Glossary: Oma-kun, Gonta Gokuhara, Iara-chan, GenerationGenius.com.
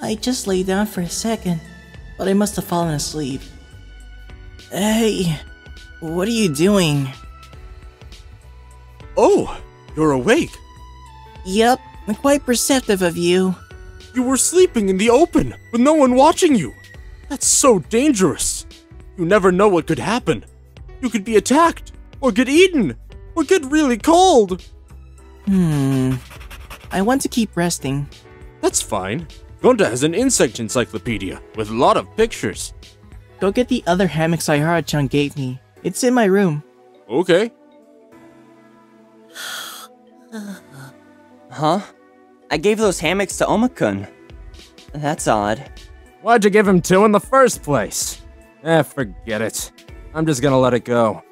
I just lay down for a second, but I must have fallen asleep. Hey, what are you doing? Oh, you're awake. Yep, I'm quite perceptive of you. You were sleeping in the open, with no one watching you. That's so dangerous. You never know what could happen. You could be attacked, or get eaten, or get really cold. I want to keep resting. That's fine. Gonta has an insect encyclopedia with a lot of pictures. Go get the other hammocks Iara-chan gave me. It's in my room. Okay. Huh? I gave those hammocks to Oma-kun. That's odd. Why'd you give him two in the first place? Eh, forget it. I'm just gonna let it go.